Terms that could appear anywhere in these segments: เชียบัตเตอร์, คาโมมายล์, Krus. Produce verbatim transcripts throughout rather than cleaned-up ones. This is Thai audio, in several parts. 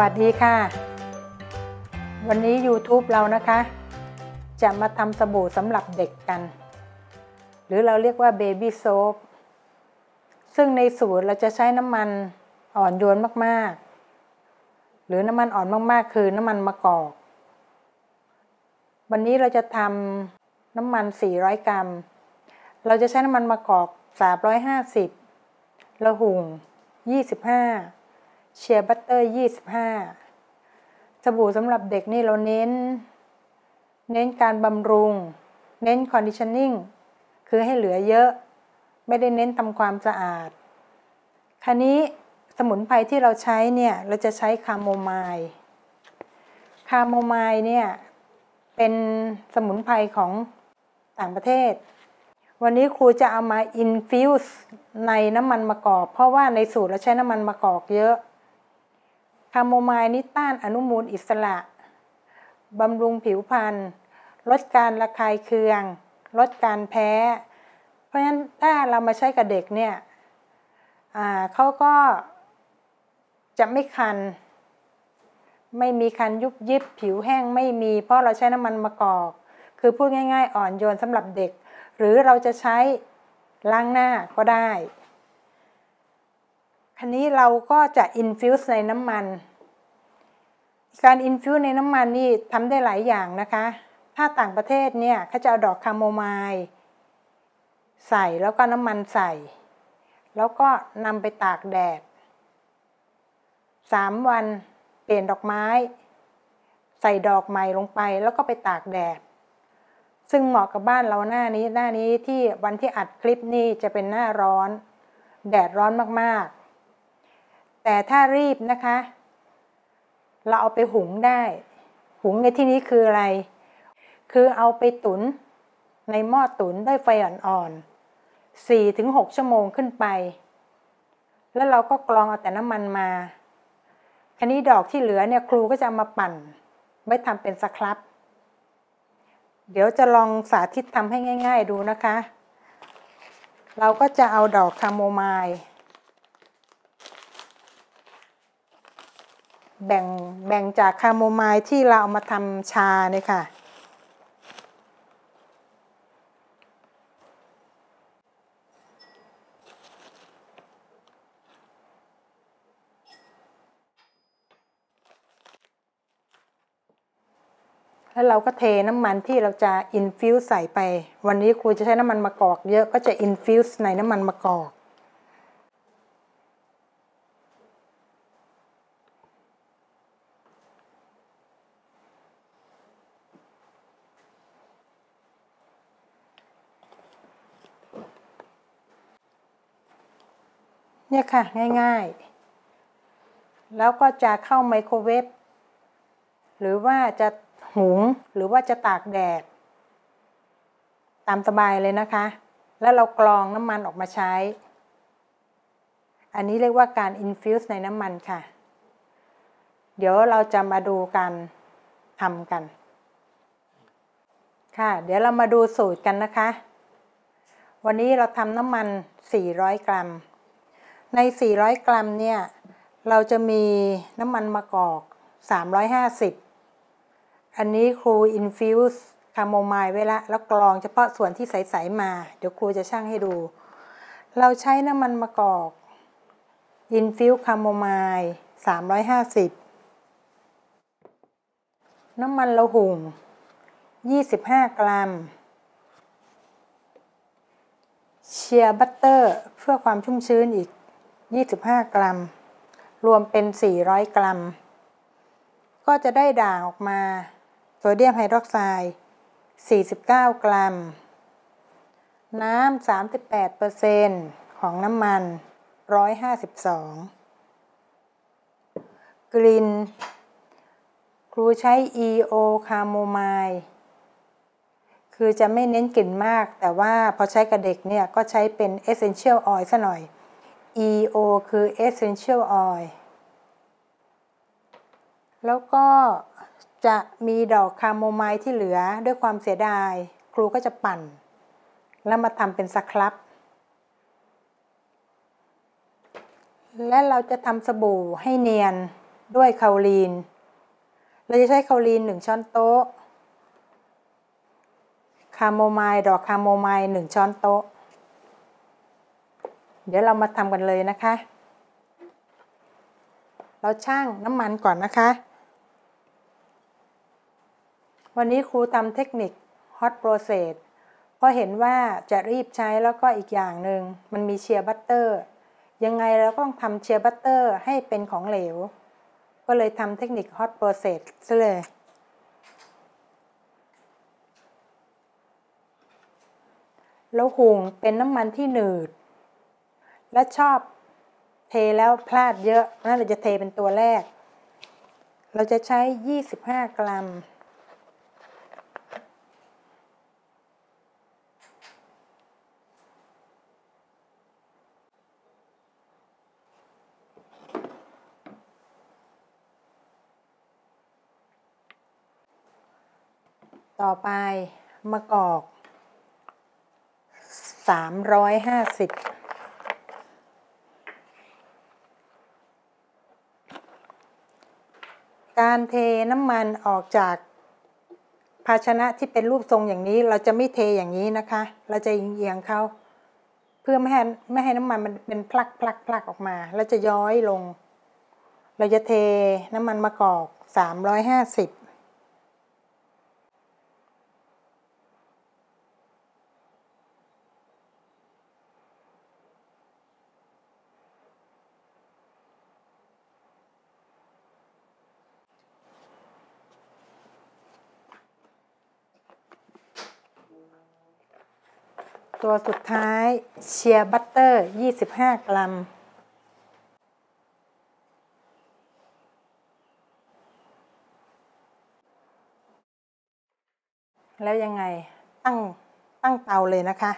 วัสดีค่ะวันนี้ ยูทูบ เรานะคะจะมาทำสบู่สำหรับเด็กกันหรือเราเรียกว่าเบบี้โซฟซึ่งในสูตรเราจะใช้น้ำมันอ่อนโยนมากๆหรือน้ำมันอ่อนมากๆคือน้ำมันมะกอกวันนี้เราจะทำน้ำมันสี่ร้อยกรัมเราจะใช้น้ำมันมะกอกสามร้อยห้าสิบละหุ่งยี่สิบห้าเชียร์บัตเตอร์ยี่สิบห้าสบู่สำหรับเด็กนี่เราเน้นเน้นการบำรุงเน้นคอนดิชันนิ่งคือให้เหลือเยอะไม่ได้เน้นทำความสะอาดคราวนี้สมุนไพรที่เราใช้เนี่ยเราจะใช้คาโมมายล์คาโมมายล์เนี่ยเป็นสมุนไพรของต่างประเทศวันนี้ครูจะเอามาอินฟิวส์ในน้ำมันมะกอกเพราะว่าในสูตรเราใช้น้ำมันมะกอกเยอะคาโมไมล์นี่ต้านอนุมูลอิสระบำรุงผิวพรรณลดการระคายเคืองลดการแพ้เพราะฉะนั้นถ้าเรามาใช้กับเด็กเนี่ยเขาก็จะไม่คันไม่มีคันยุบยิบผิวแห้งไม่มีเพราะเราใช้น้ำมันมะกอกคือพูดง่ายๆอ่อนโยนสำหรับเด็กหรือเราจะใช้ล้างหน้าก็ได้อันนี้เราก็จะอินฟิวส์ในน้ำมันการอินฟิวส์ในน้ำมันนี่ทำได้หลายอย่างนะคะถ้าต่างประเทศเนี่ยเขาจะเอาดอกคาโมไมล์ใส่แล้วก็น้ำมันใส่แล้วก็นำไปตากแดดสามวันเปลี่ยนดอกไม้ใส่ดอกใหม่ลงไปแล้วก็ไปตากแดดซึ่งเหมาะกับบ้านเราหน้านี้หน้านี้ที่วันที่อัดคลิปนี่จะเป็นหน้าร้อนแดดร้อนมากๆแต่ถ้ารีบนะคะเราเอาไปหุงได้หุงในที่นี้คืออะไรคือเอาไปตุ๋นในหม้อตุ๋นด้วยไฟอ่อนๆ สี่ถึงหก ชั่วโมงขึ้นไปแล้วเราก็กรองเอาแต่น้ำมันมาคราวนี้ดอกที่เหลือเนี่ยครูก็จะเอามาปั่นไว้ทำเป็นสครับเดี๋ยวจะลองสาธิตทำให้ง่ายๆดูนะคะเราก็จะเอาดอกคาโมไมล์แบ่งแบ่งจากคาโมไมล์ที่เราเอามาทำชาเนี่ยค่ะแล้วเราก็เทน้ำมันที่เราจะอินฟิวส์ใส่ไปวันนี้ครูจะใช้น้ำมันมะกอกเยอะก็จะอินฟิวส์ในน้ำมันมะกอกเนี่ยค่ะง่ายๆแล้วก็จะเข้าไมโครเวฟหรือว่าจะหุงหรือว่าจะตากแดดตามสบายเลยนะคะแล้วเรากรองน้ำมันออกมาใช้อันนี้เรียกว่าการอินฟิวส์ในน้ำมันค่ะเดี๋ยวเราจะมาดูกันทำกันค่ะเดี๋ยวเรามาดูสูตรกันนะคะวันนี้เราทำน้ำมันสี่ร้อยกรัมในสี่ร้อยกรัมเนี่ยเราจะมีน้ำมันมะกอกสามร้อยห้าสิบอันนี้ครูอินฟิวส์คาโมไมล์ไว้ละแล้วกรองเฉพาะส่วนที่ใสๆมาเดี๋ยวครูจะชั่งให้ดูเราใช้น้ำมันมะกอกอินฟิวส์คาโมไมล์สามร้อยห้าสิบน้ำมันละหุ่งยี่สิบห้ากรัมเชียร์บัตเตอร์เพื่อความชุ่มชื้นอีกยี่สิบห้ากรัมรวมเป็นสี่ร้อยกรัมก็จะได้ด่างออกมาโซเดียมไฮดรอกไซด์สี่สิบเก้ากรัมน้ำ สามสิบแปดเปอร์เซ็นต์ ของน้ำมันหนึ่งร้อยห้าสิบสองกลิ่นครูใช้ อี โอ คาโมไมล์คือจะไม่เน้นกลิ่นมากแต่ว่าพอใช้กับเด็กเนี่ยก็ใช้เป็น Essential Oil ซะหน่อย อี โอ คือ Essential Oil แล้วก็จะมีดอกคาโมไมล์ที่เหลือด้วยความเสียดายครูก็จะปั่นแล้วมาทำเป็นสครับและเราจะทำสบู่ให้เนียน ด้วยคาโอลีนเราจะใช้คาโอลีนหนึ่งช้อนโต๊ะคาโมมายล์ดอกคาโมมายล์หนึ่งช้อนโต๊ะเดี๋ยวเรามาทำกันเลยนะคะเราชั่งน้ำมันก่อนนะคะวันนี้ครูทำเทคนิคฮอตโปรเซสเพราะเห็นว่าจะรีบใช้แล้วก็อีกอย่างหนึ่งมันมีเชียร์บัตเตอร์ยังไงเราต้องทำเชียร์บัตเตอร์ให้เป็นของเหลวก็เลยทำเทคนิคฮอตโปรเซสซะเลยแล้วหุงเป็นน้ำมันที่หนืดและชอบเทแล้วพลาดเยอะนั่นเราจะเทเป็นตัวแรกเราจะใช้ยี่สิบห้ากรัมต่อไปมะกอกสามร้อยห้าสิบการเทน้ำมันออกจากภาชนะที่เป็นรูปทรงอย่างนี้เราจะไม่เทอย่างนี้นะคะเราจะเอียงเขาเพื่อไม่ให้ไม่ให้น้ำมันมันเป็นพลักพลักพลักออกมาแล้วจะย้อยลงเราจะเทน้ำมันมะกอกสามร้อยห้าสิบตัวสุดท้ายเชียร์บัตเตอร์ยี่สิบห้ากรัมแล้วยังไงตั้งตั้งเตาเลยนะคะ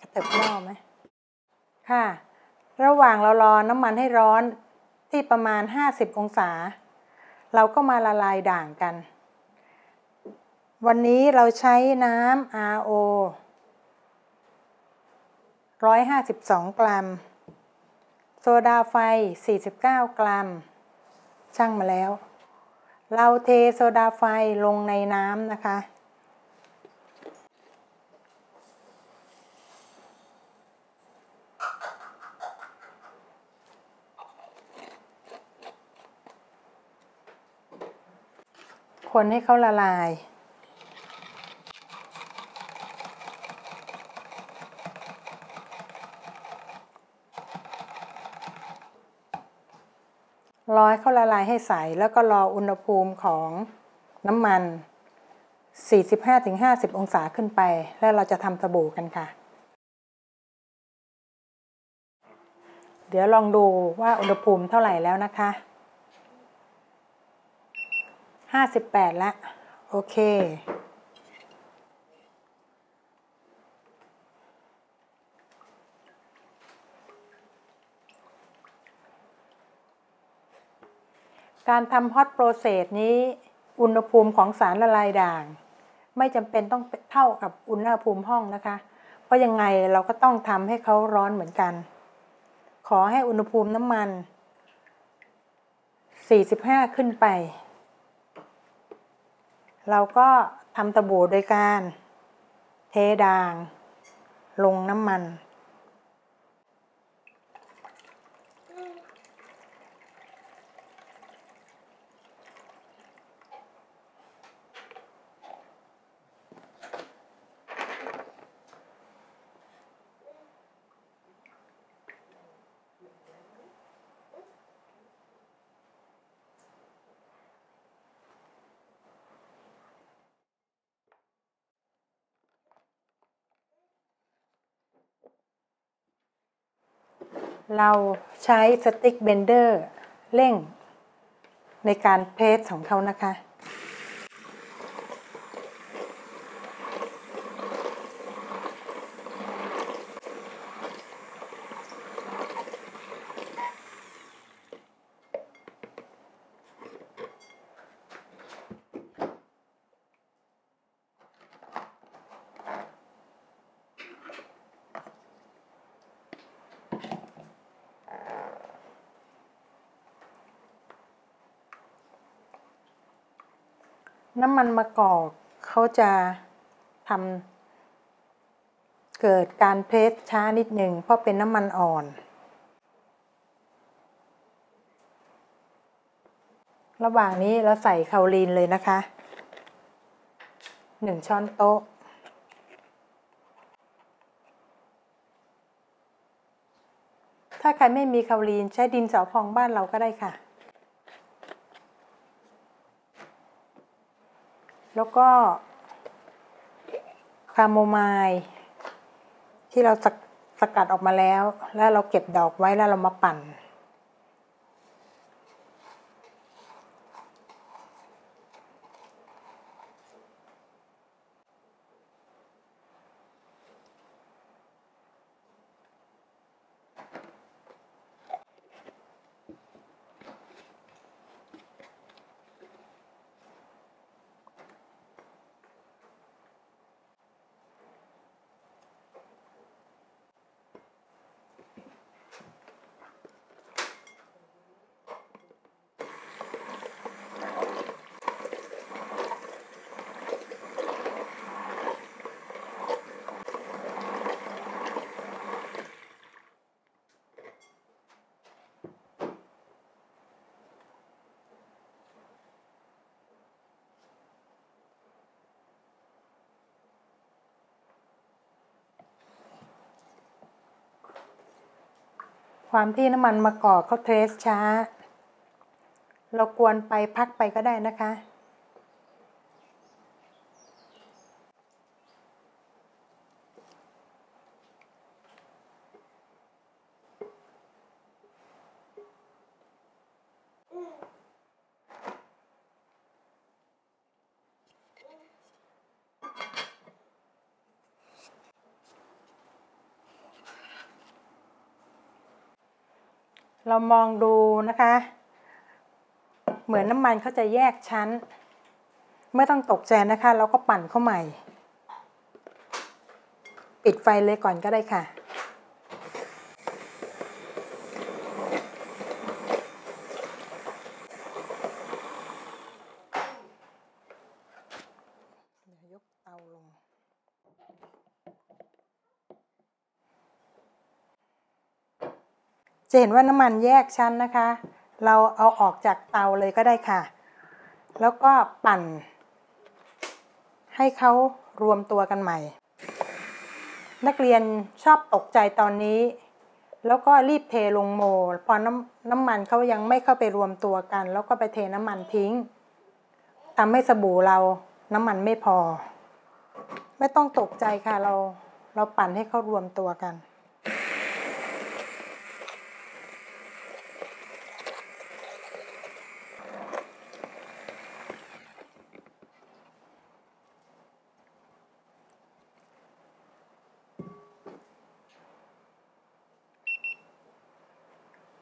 กระเติบหม้อไหมค่ะระหว่างเรารอน้ำมันให้ร้อนที่ประมาณห้าสิบองศาเราก็มาละลายด่างกันวันนี้เราใช้น้ำ อาร์ โอ หนึ่งร้อยห้าสิบสองกรัมโซดาไฟสี่สิบเก้ากรัมชั่งมาแล้วเราเทโซดาไฟลงในน้ำนะคะคนให้เขาละลายรอให้เขาละลายให้ใสแล้วก็รออุณหภูมิของน้ำมัน สี่สิบห้าถึงห้าสิบ องศาขึ้นไปแล้วเราจะทำสบู่กันค่ะเดี๋ยวลองดูว่าอุณหภูมิเท่าไหร่แล้วนะคะห้าสิบแปดละโอเคการทำฮอตโปรเซสนี้อุณหภูมิของสารละลายด่างไม่จำเป็นต้องเท่ากับอุณหภูมิห้องนะคะเพราะยังไงเราก็ต้องทำให้เขาร้อนเหมือนกันขอให้อุณหภูมิน้ำมันสี่สิบห้าขึ้นไปเราก็ทำสบู่โดยการเทด่างลงน้ำมันเราใช้สติ๊กเบนเดอร์เร่งในการเพรสของเขานะคะ น้ำมันมะกอกเขาจะทำเกิดการเพรสช้านิดหนึ่งเพราะเป็นน้ำมันอ่อนระหว่างนี้เราใส่คาโอลีนเลยนะคะหนึ่งช้อนโต๊ะถ้าใครไม่มีคาโอลีนใช้ดินสอพองบ้านเราก็ได้ค่ะแล้วก็คาโมมายล์ที่เราสกัดออกมาแล้วแล้วเราเก็บดอกไว้แล้วเรามาปั่นความที่น้ำมันมะกอกเขาเทรสช้าเรากวนไปพักไปก็ได้นะคะเรามองดูนะคะเหมือนน้ำมันเขาจะแยกชั้นไม่ต้องตกใจนะคะเราก็ปั่นเข้าใหม่ปิดไฟเลยก่อนก็ได้ค่ะยกเตาลงจะเห็นว่าน้ำมันแยกชั้นนะคะเราเอาออกจากเตาเลยก็ได้ค่ะแล้วก็ปั่นให้เขารวมตัวกันใหม่นักเรียนชอบตกใจตอนนี้แล้วก็รีบเทลงโมล์พอน้ำน้ำมันเขายังไม่เข้าไปรวมตัวกันแล้วก็ไปเทน้ำมันทิ้งทำให้สบู่เราน้ำมันไม่พอไม่ต้องตกใจค่ะเราเราปั่นให้เขารวมตัวกัน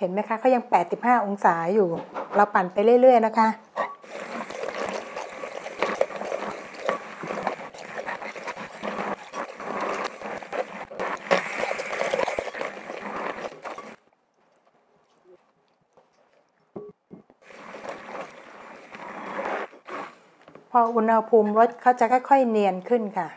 เห็นไหมคะเขายังแปดสิบห้าองศาอยู่เราปั่นไปเรื่อยๆนะคะพออุณหภูมิลดเขาจะค่อยๆเนียนขึ้นค่ะ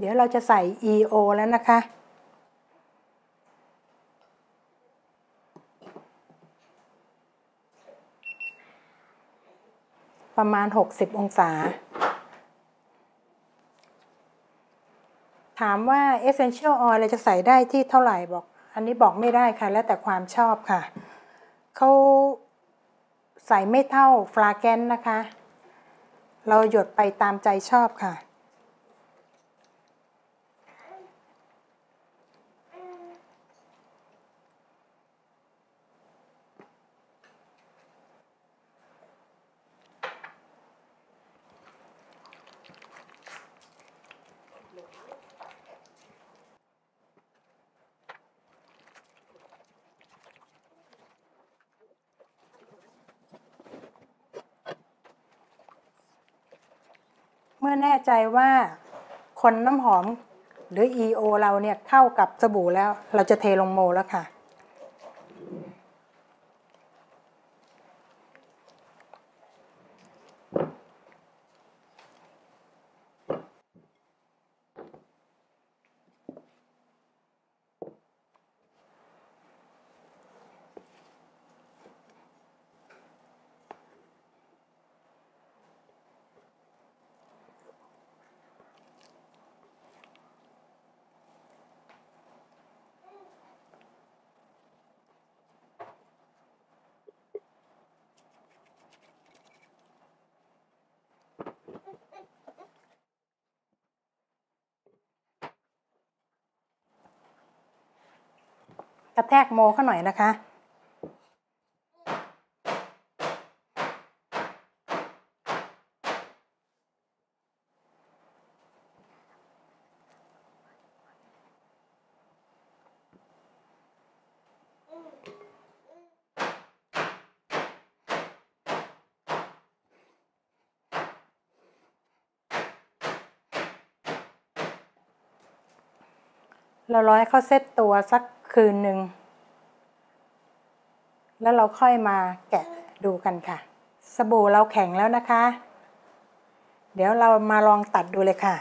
เดี๋ยวเราจะใส่ อี โอ แล้วนะคะประมาณหกสิบองศาถามว่า Essential Oil เราจะใส่ได้ที่เท่าไหร่บอกอันนี้บอกไม่ได้ค่ะแล้วแต่ความชอบค่ะเขาใส่ไม่เท่าฟลาแกนนะคะเราหยดไปตามใจชอบค่ะเมื่อแน่ใจว่าคนน้ำหอมหรือ อี โอ เราเนี่ยเข้ากับสบู่แล้วเราจะเทลงโมล์แล้วค่ะกระแทกโมเข้าหน่อยนะคะเราร้อยเข้าเซตตัวสักคืนหนึ่งแล้วเราค่อยมาแกะดูกันค่ะสบู่เราแข็งแล้วนะคะเดี๋ยวเรามาลองตัดดูเลยค่ะ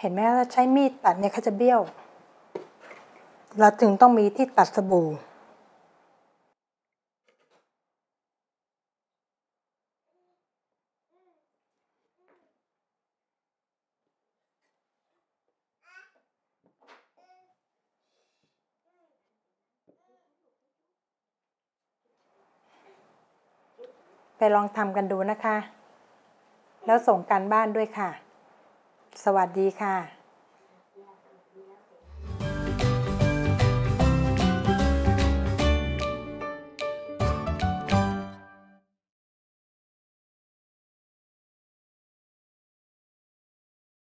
เห็นไหมถ้าใช้มีดตัดเนี่ยเขาจะเบี้ยวเราถึงต้องมีที่ตัดสบู่ไปลองทำกันดูนะคะแล้วส่งการบ้านด้วยค่ะสวัสดีค่ะ